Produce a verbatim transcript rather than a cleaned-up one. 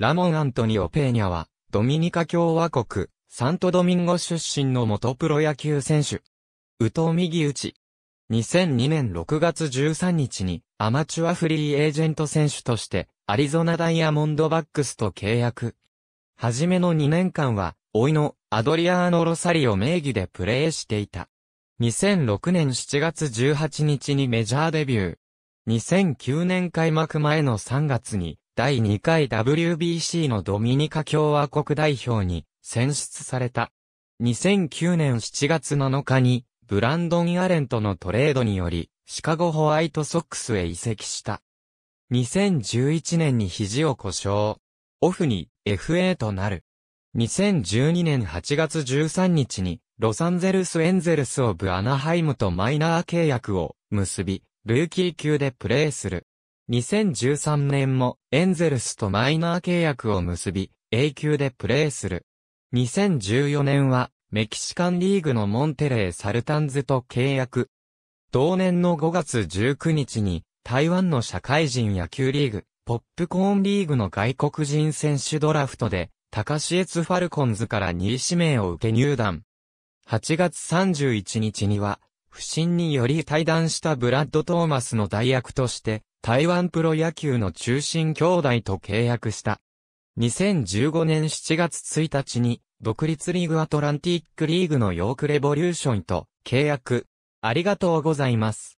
ラモン・アントニオ・ペーニャは、ドミニカ共和国、サントドミンゴ出身の元プロ野球選手。右投右打ち。にせんにねんろくがつじゅうさんにちに、アマチュアフリーエージェント選手として、アリゾナダイヤモンドバックスと契約。はじめのにねんかんは、甥いのアドリアーノ・ロサリオ名義でプレーしていた。にせんろくねんしちがつじゅうはちにちにメジャーデビュー。にせんきゅうねん開幕前のさんがつに、だいにかい ダブリュービーシー のドミニカ共和国代表に選出された。にせんきゅうねんしちがつなのかに、ブランドン・アレンとのトレードにより、シカゴホワイトソックスへ移籍した。にせんじゅういちねんに肘を故障。オフに エフエー となる。にせんじゅうにねんはちがつじゅうさんにちにロサンゼルスエンゼルスオブアナハイムとマイナー契約を結び、ルーキー級でプレーする。にせんじゅうさんねんもエンゼルスとマイナー契約を結び、A級でプレーする。にせんじゅうよねんはメキシカンリーグのモンテレー・サルタンズと契約。同年のごがつじゅうくにちに台湾の社会人野球リーグ、ポップコーンリーグの外国人選手ドラフトで、高市越ファルコンズからにい指名を受け入団。はちがつさんじゅういちにちには、不審により退団したブラッド・トーマスの代役として、台湾プロ野球の中心兄弟と契約した。にせんじゅうごねんしちがつついたちに、独立リーグアトランティックリーグのヨークレボリューションと契約。ありがとうございます。